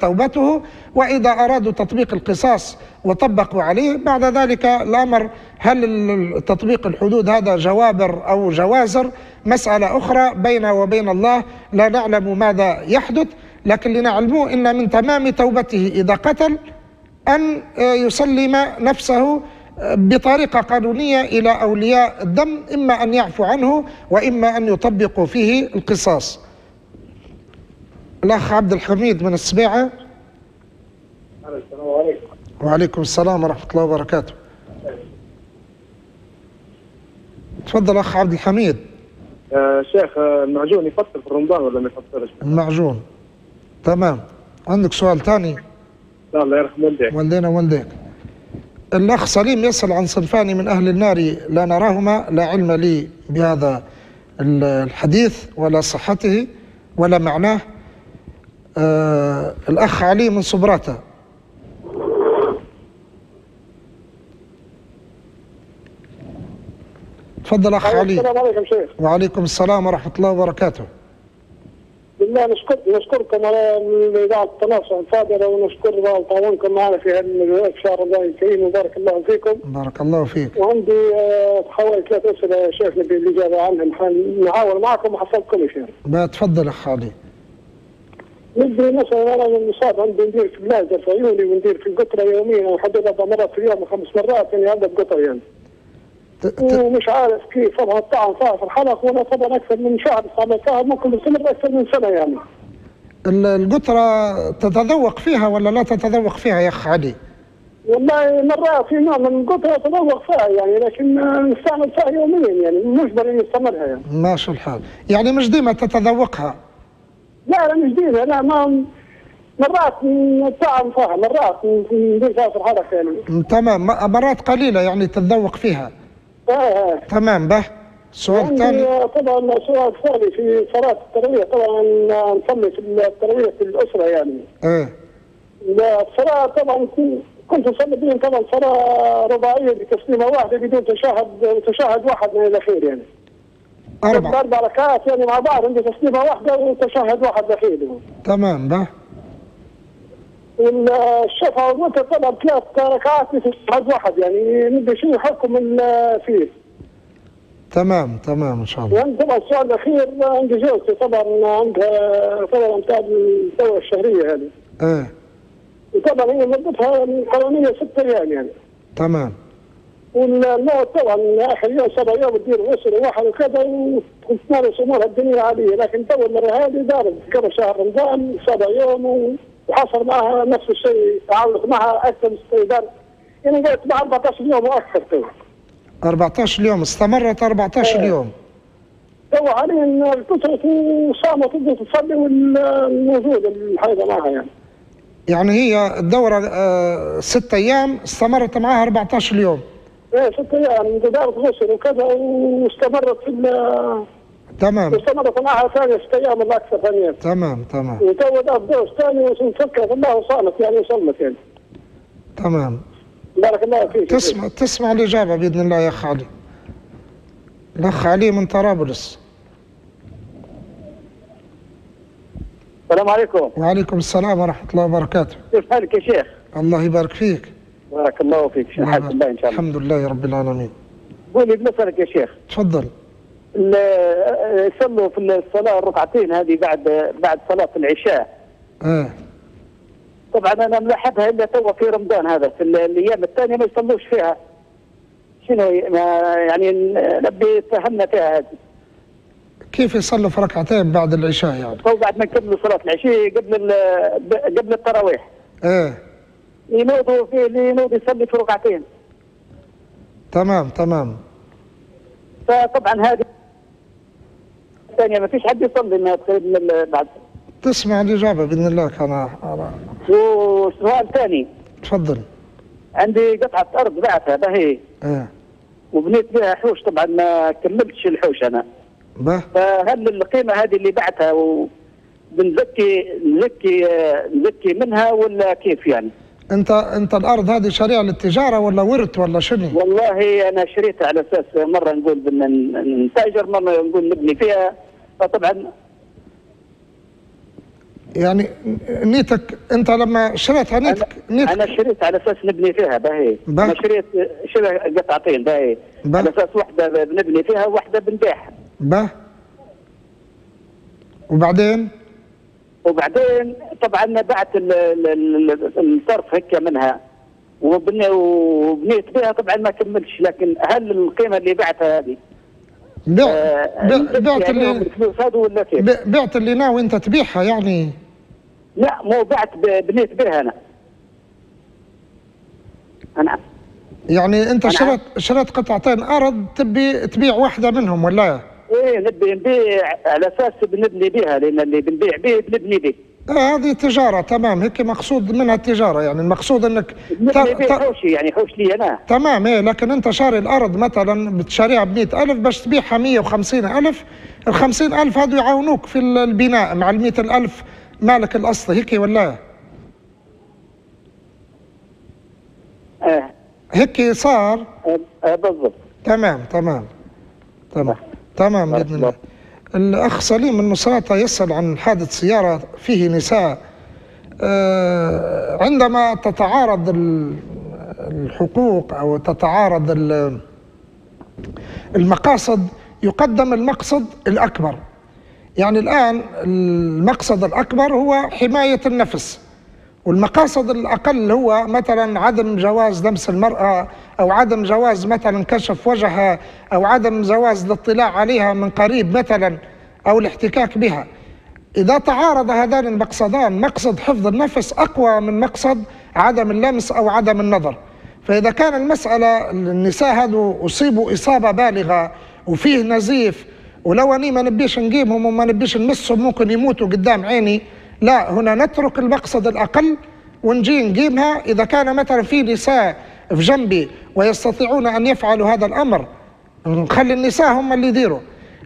توبته، وإذا أرادوا تطبيق القصاص وطبقوا عليه بعد ذلك الأمر. هل تطبيق الحدود هذا جوابر أو جوازر؟ مسألة أخرى بين وبين الله، لا نعلم ماذا يحدث، لكن لنعلمه إن من تمام توبته إذا قتل أن يسلم نفسه بطريقة قانونية إلى أولياء الدم، إما أن يعفو عنه وإما أن يطبقوا فيه القصاص. الأخ عبد الحميد من السبيعة. السلام عليكم. وعليكم السلام ورحمة الله وبركاته. تفضل أخ عبد الحميد. آه شيخ، المعجون يفطر في رمضان ولا ما يفطرش؟ المعجون. تمام. عندك سؤال ثاني؟ لا، الله يرحم والديك. والدينا والديك. الأخ سليم يسأل عن صنفان من أهل النار لا نراهما، لا علم لي بهذا الحديث ولا صحته ولا معناه. آه الأخ علي من صبراتة. تفضل أخ علي. السلام عليكم شيخ. وعليكم السلام ورحمة الله وبركاته. بالله نشكر نشكركم على إذاعة التناصح الفاضلة، ونشكر تعاونكم معنا في هذا شهر رمضان الكريم، وبارك الله فيكم. بارك الله فيك. وعندي آه حوالي ثلاث أسئلة يا شيخ نبي الإجابة عنهم، نعاون معكم وحصلكم شيخ. تفضل أخ علي. نبي مثلا راجل مصاب عنده ندير في بلادة في عيوني وندير في القطرة يوميا، وحدد أربع مرات في اليوم وخمس مرات يعني هذا بقطرة يعني. ومش عارف كيف طبعا الطعن فيها في الحلق، وانا طبعا اكثر من شهر صار ممكن مستمر اكثر من سنه يعني. القطره تتذوق فيها ولا لا تتذوق فيها يا اخ علي؟ والله مرات في نوع من القطره تذوق فيها يعني، لكن نستعمل فيها يوميا يعني، مجبر اني استمرها يعني. ماشي الحال، يعني مش ديما تتذوقها؟ لا مش ديما، لا ما مرات نطعن فيها، مرات ندير فيها في الحلق يعني. تمام، مرات قليله يعني تتذوق فيها. آه. تمام به. سؤال ثاني طبعا، سؤال ثاني في صلاة التراويح، طبعا نصلي في التراويح في الأسرة يعني. ايه. الصلاة طبعا كنت نصلي بهم طبعا صلاة رباعية بتسليمة واحدة بدون تشهد تشهد واحد من الأخير يعني. أربع. أربع ركعات يعني مع بعض، عندي تسليمة واحدة وتشهد واحد أخير. تمام به. الشفعة والوتر طبعا ثلاث ركعات في تشهد واحد يعني، نبي شنو الحكم فيه؟ تمام تمام ان شاء الله. يعني طبعا السؤال الاخير، عندي جوزتي طبعا عندها طبعا تاع الدوره الشهريه هذه. ايه. وطبعا هي مدتها القانونيه ست ايام يعني. تمام. والموت طبعا اخر يوم سبع ايام تدير اسره واحد وكذا وتمارس امورها الدنيا عاديه، لكن تو المره هذه دارت قبل شهر رمضان سبع ايام و وحصل معها نفس الشيء، تعاونت معها اكثر من ستة يعني قعدت مع أربعة عشر يوم واكثر تو. أربعة عشر يوم استمرت أربعة عشر يوم. تو عليها الكثرة وصامت تبدا تصلي والوجود الحاجة معها يعني. يعني هي الدورة ست أيام استمرت معها أربعة عشر يوم. إيه ست أيام دارت غسل وكذا واستمرت في تمام. استمرت معها ثاني ست ايام ولا اكثر ثانية. تمام تمام. وتو دارت دوز ثاني وتفكرت الله وصامت يعني وصلت يعني. تمام. بارك الله فيك. تسمع تسمع الاجابة باذن الله يا اخ علي. الاخ علي من طرابلس. السلام عليكم. وعليكم السلام ورحمة الله وبركاته. كيف حالك يا شيخ؟ الله يبارك فيك. بارك الله فيك، شو حالك بالله ان شاء الله؟ الحمد لله رب العالمين. قولي بنسألك يا شيخ. تفضل. يصلوا في الصلاة الركعتين هذه بعد بعد صلاة العشاء. اه. طبعا أنا ملاحظها إلا توا في رمضان هذا، في الأيام الثانية ما يصلوش فيها. شنو يعني نبي فهمنا فيها هذه. كيف يصلوا في ركعتين بعد العشاء يعني؟ أو بعد ما يكملوا صلاة العشاء قبل قبل التراويح. اه. ينوضوا في ينوض يصلي في ركعتين. تمام تمام. فطبعا هذه الثانية ما فيش حد يصلي ما بعد. تسمع الإجابة بإذن الله. أنا وسؤال ثاني. تفضل. عندي قطعة أرض بعتها باهي. إيه. وبنيت بها حوش، طبعا ما كملتش الحوش أنا. باه. فهل القيمة هذه اللي بعتها وبنزكي نزكي نزكي منها ولا كيف يعني؟ أنت أنت الأرض هذه شريعة للتجارة ولا ورث ولا شنو؟ والله أنا شريتها على أساس مرة نقول بدنا نتاجر، مرة نقول نبني فيها، فطبعا يعني نيتك انت لما شريتها نيتك, نيتك انا شريت على اساس نبني فيها باهي. انا شريت شريت قطعتين باهي با. على اساس واحده بنبني فيها وواحده بنبيعها باه. وبعدين وبعدين طبعا بعت الطرف هكا منها وبنيت بها، طبعا ما كملتش. لكن هل القيمه اللي بعتها هذه بيع آه بعت اللي بعت اللي ناوي انت تبيعها يعني؟ لا مو بعت، بنيت بها انا. انا يعني انت شريت شريت قطعتين ارض تبي تبيع واحده منهم ولا؟ ايه نبي نبيع على اساس بنبني بها، لان اللي بنبيع به بنبني به. اه هذه تجاره تمام، هيك مقصود منها التجاره يعني. المقصود انك نبني بيه حوشي يعني، حوش لي انا تمام. ايه لكن انت شاري الارض مثلا بتشاريها ب مئة ألف باش تبيعها مئة وخمسين ألف، ال خمسين ألف هذو يعاونوك في البناء مع ال مئة ألف مالك الاصلي هيك ولا؟ اه هيك صار. اه بالضبط تمام تمام تمام تمام باذن الله. الأخ سليم من نصراتة يسأل عن حادث سيارة فيه نساء. عندما تتعارض الحقوق أو تتعارض المقاصد يقدم المقصد الأكبر. يعني الآن المقصد الأكبر هو حماية النفس، والمقاصد الأقل هو مثلا عدم جواز لمس المرأة، أو عدم جواز مثلا كشف وجهها، أو عدم جواز الاطلاع عليها من قريب مثلا، أو الاحتكاك بها. إذا تعارض هذان المقصدان، مقصد حفظ النفس أقوى من مقصد عدم اللمس أو عدم النظر. فإذا كان المسألة النساء هذو أصيبوا إصابة بالغة وفيه نزيف، ولو أني ما نبيش نجيبهم وما نبيش نمسهم ممكن يموتوا قدام عيني، لا هنا نترك المقصد الأقل ونجي نجيبها. إذا كان مثلا في نساء في جنبي ويستطيعون أن يفعلوا هذا الأمر نخلي النساء هم اللي يديروا،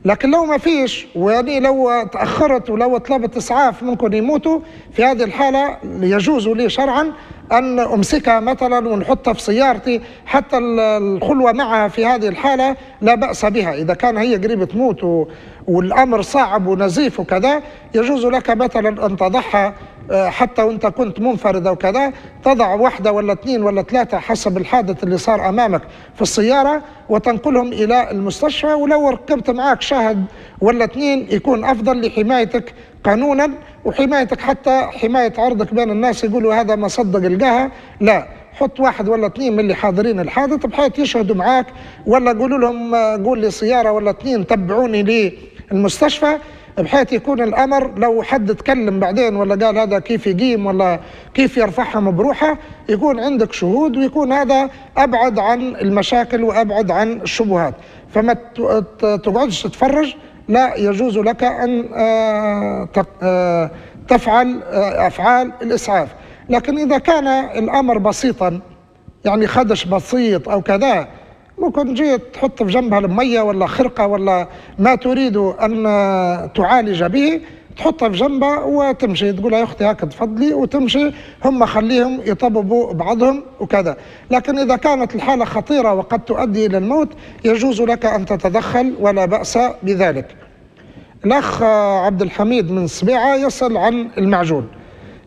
لكن لو ما فيش ويعني لو تأخرت ولو طلبت إسعاف ممكن يموتوا، في هذه الحالة يجوز لي شرعا أن أمسكها مثلا ونحطها في سيارتي، حتى الخلوة معها في هذه الحالة لا بأس بها. إذا كان هي قريبة تموت والأمر صعب ونزيف وكذا، يجوز لك مثلا أن تضعها حتى وأنت كنت منفردة وكذا، تضع واحدة ولا اثنين ولا ثلاثة حسب الحادث اللي صار أمامك في السيارة وتنقلهم إلى المستشفى. ولو ركبت معاك شاهد ولا اثنين يكون أفضل لحمايتك قانونا وحمايتك، حتى حماية عرضك بين الناس، يقولوا هذا ما صدق الجهة. لا حط واحد ولا اثنين من اللي حاضرين الحادث بحيث يشهدوا معاك، ولا قولوا لهم قول لي سيارة ولا اثنين تبعوني للمستشفى، بحيث يكون الأمر لو حد تكلم بعدين ولا قال هذا كيف يقيم ولا كيف يرفعهم بروحه، يكون عندك شهود، ويكون هذا أبعد عن المشاكل وأبعد عن الشبهات. فما تقعدش تتفرج، لا يجوز لك أن تفعل أفعال الإسعاف. لكن إذا كان الأمر بسيطا يعني خدش بسيط أو كذا، ممكن جيت تحط في جنبها المية ولا خرقة ولا ما تريد أن تعالج به، تحطها في جنبها وتمشي، تقول يا أختي هكذا تفضلي وتمشي، هم خليهم يطببوا بعضهم وكذا. لكن إذا كانت الحالة خطيرة وقد تؤدي إلى الموت يجوز لك أن تتدخل ولا بأس بذلك. الأخ عبد الحميد من سبيعة يسأل عن المعجون.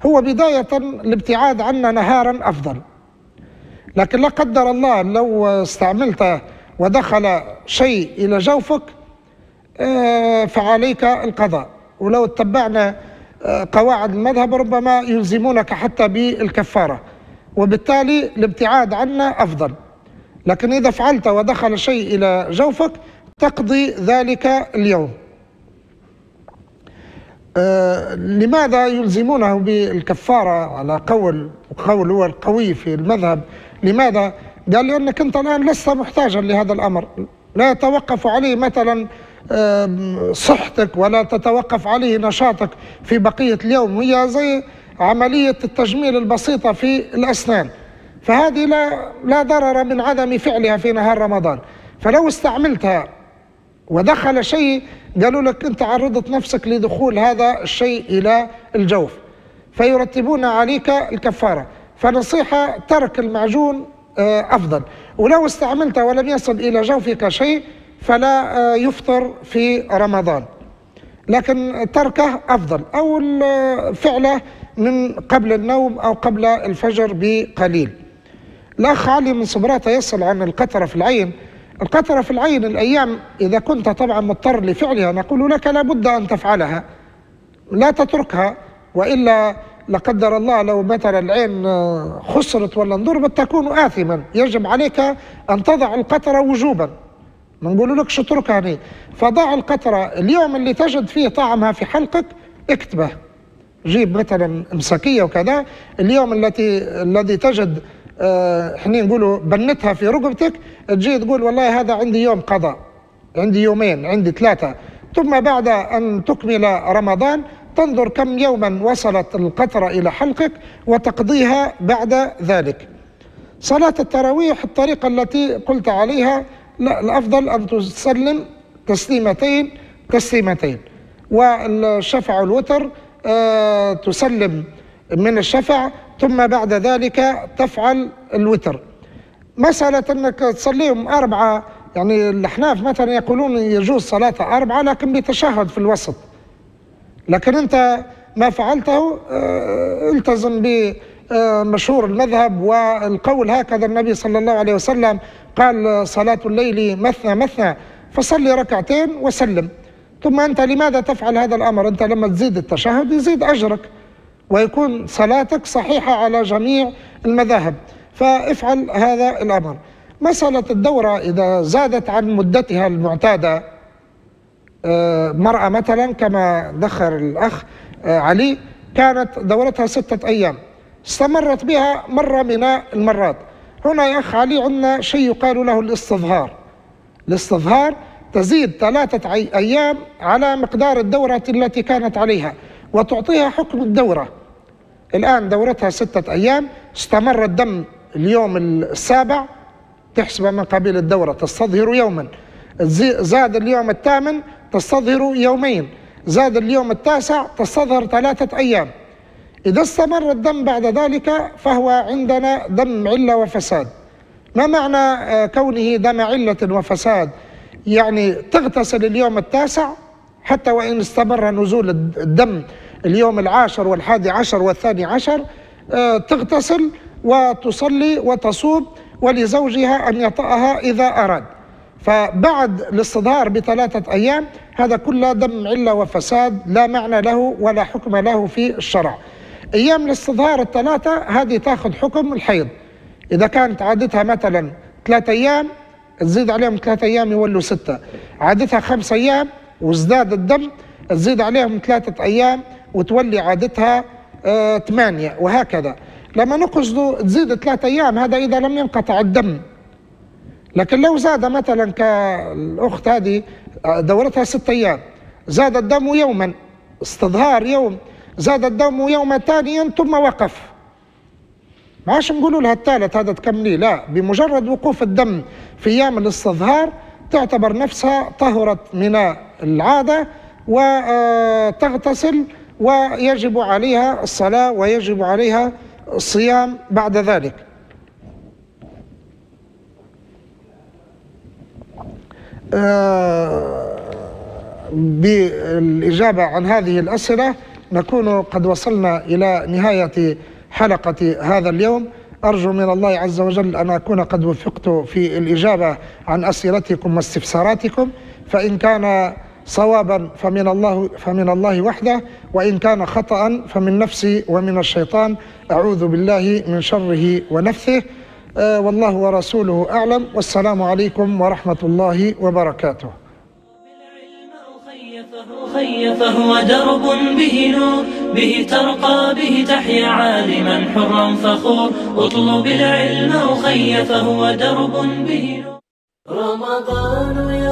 هو بداية الابتعاد عنا نهارا أفضل، لكن لا قدر الله لو استعملته ودخل شيء إلى جوفك فعليك القضاء. ولو اتبعنا قواعد المذهب ربما يلزمونك حتى بالكفارة، وبالتالي الابتعاد عنا أفضل. لكن إذا فعلت ودخل شيء إلى جوفك تقضي ذلك اليوم. آه لماذا يلزمونه بالكفارة على قول قول هو القوي في المذهب؟ لماذا؟ قال لي أنك أنت الآن لسه محتاجا لهذا الأمر، لا يتوقف عليه مثلا صحتك ولا تتوقف عليه نشاطك في بقية اليوم، هي زي عملية التجميل البسيطة في الأسنان، فهذه لا, لا ضرر من عدم فعلها في نهار رمضان. فلو استعملتها ودخل شيء قالوا لك أنت عرضت نفسك لدخول هذا الشيء إلى الجوف، فيرتبون عليك الكفارة. فنصيحة ترك المعجون أفضل. ولو استعملته ولم يصل إلى جوفك شيء فلا يفطر في رمضان، لكن تركه أفضل، أو فعله من قبل النوم أو قبل الفجر بقليل. الأخ علي من صبراتة يسأل عن القطرة في العين. القطرة في العين الأيام إذا كنت طبعا مضطر لفعلها نقول لك لابد أن تفعلها، لا تتركها، وإلا لا قدر الله لو مثلا العين خسرت ولا انضربت تكون آثما، يجب عليك أن تضع القطرة وجوبا، ما نقول لك اتركها هني. فضع القطرة اليوم اللي تجد فيه طعمها في حلقك اكتبه، جيب مثلا مسكية وكذا، اليوم التي الذي تجد احنا نقولوا بنتها في رقبتك، تجي تقول والله هذا عندي يوم قضاء، عندي يومين، عندي ثلاثة، ثم بعد أن تكمل رمضان تنظر كم يوما وصلت القطرة إلى حلقك وتقضيها بعد ذلك. صلاة التراويح الطريقة التي قلت عليها، لا، الأفضل أن تسلم تسليمتين تسليمتين، والشفع والوتر أه تسلم من الشفع ثم بعد ذلك تفعل الوتر. مسألة أنك تصليهم أربعة، يعني الأحناف مثلا يقولون يجوز صلاة أربعة لكن بتشهد في الوسط، لكن أنت ما فعلته التزم بمشهور المذهب والقول، هكذا النبي صلى الله عليه وسلم قال صلاة الليل مثنى مثنى، فصلي ركعتين وسلم. ثم أنت لماذا تفعل هذا الأمر؟ أنت لما تزيد التشهد يزيد أجرك ويكون صلاتك صحيحة على جميع المذاهب، فافعل هذا الأمر. مسألة الدورة إذا زادت عن مدتها المعتادة، مرأة مثلا كما ذكر الأخ علي كانت دورتها ستة أيام استمرت بها مرة من المرات، هنا يا أخ علي عندنا شيء يقال له الاستظهار. الاستظهار تزيد ثلاثة أيام على مقدار الدورة التي كانت عليها وتعطيها حكم الدورة. الآن دورتها ستة أيام، استمر الدم اليوم السابع تحسب من قبيل الدورة تستظهر يوما، زاد اليوم الثامن تستظهر يومين، زاد اليوم التاسع تستظهر ثلاثة أيام. إذا استمر الدم بعد ذلك فهو عندنا دم علة وفساد. ما معنى كونه دم علة وفساد؟ يعني تغتسل اليوم التاسع حتى وإن استمر نزول الدم اليوم العاشر والحادي عشر والثاني عشر، تغتسل وتصلي وتصوم، ولزوجها أن يطأها إذا أراد. فبعد الاستظهار بثلاثة أيام هذا كله دم علة وفساد لا معنى له ولا حكم له في الشرع. أيام الاستظهار الثلاثة هذه تأخذ حكم الحيض، إذا كانت عادتها مثلا ثلاثة أيام تزيد عليهم ثلاثة أيام يولوا ستة، عادتها خمسة أيام وازداد الدم تزيد عليهم ثلاثة أيام وتولي عادتها آه ثمانية، وهكذا. لما نقصد تزيد ثلاثة أيام هذا إذا لم ينقطع الدم، لكن لو زاد مثلا كالأخت هذه دورتها ستة أيام زاد الدم يوما، استظهار يوم، زاد الدم يوما ثانيا ثم وقف، ما عادش نقولوا لها الثالث هذا تكمليه، لا، بمجرد وقوف الدم في أيام الاستظهار تعتبر نفسها طهرت من العادة وتغتسل، ويجب عليها الصلاة ويجب عليها الصيام بعد ذلك. بالإجابة عن هذه الأسئلة نكون قد وصلنا إلى نهاية حلقة هذا اليوم. أرجو من الله عز وجل أن أكون قد وفقت في الإجابة عن أسئلتكم واستفساراتكم، فإن كان صوابا فمن الله فمن الله وحده، وإن كان خطأ فمن نفسي ومن الشيطان، أعوذ بالله من شره ونفثه، آه والله ورسوله أعلم، والسلام عليكم ورحمة الله وبركاته. الرقي فهو درب به نور، به ترقى به تحيا عالما حرا فخور، اطلب العلم أخي فهو درب به نور. رمضان